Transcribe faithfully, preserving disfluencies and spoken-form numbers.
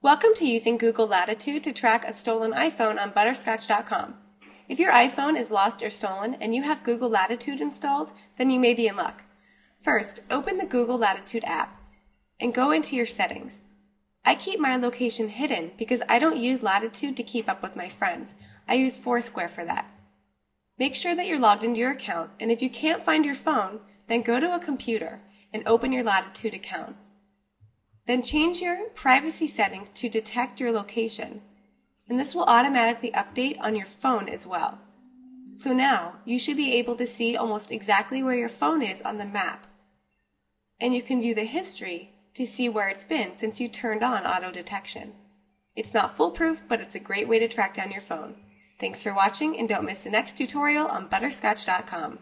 Welcome to using Google Latitude to track a stolen iPhone on Butterscotch dot com. If your iPhone is lost or stolen and you have Google Latitude installed, then you may be in luck. First, open the Google Latitude app and go into your settings. I keep my location hidden because I don't use Latitude to keep up with my friends. I use Foursquare for that. Make sure that you're logged into your account, and if you can't find your phone, then go to a computer and open your Latitude account. Then change your privacy settings to detect your location, and this will automatically update on your phone as well. So now, you should be able to see almost exactly where your phone is on the map, and you can view the history to see where it's been since you turned on auto detection. It's not foolproof, but it's a great way to track down your phone. Thanks for watching, and don't miss the next tutorial on Butterscotch dot com.